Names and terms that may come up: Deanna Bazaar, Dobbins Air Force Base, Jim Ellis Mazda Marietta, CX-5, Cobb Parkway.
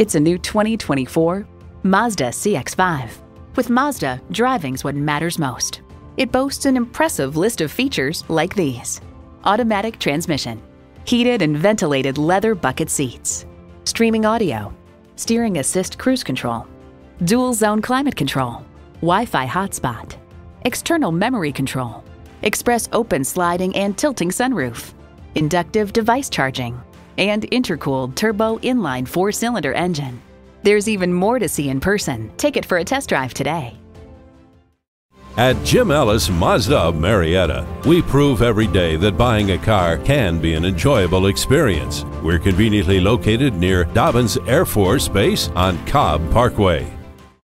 It's a new 2024 Mazda CX-5. With Mazda, driving's what matters most. It boasts an impressive list of features like these: automatic transmission, heated and ventilated leather bucket seats, streaming audio, steering assist cruise control, dual zone climate control, Wi-Fi hotspot, external memory control, express open sliding and tilting sunroof, inductive device charging, and intercooled turbo inline 4-cylinder engine. There's even more to see in person. Take it for a test drive today. At Jim Ellis Mazda Marietta, we prove every day that buying a car can be an enjoyable experience. We're conveniently located near Dobbins Air Force Base on Cobb Parkway.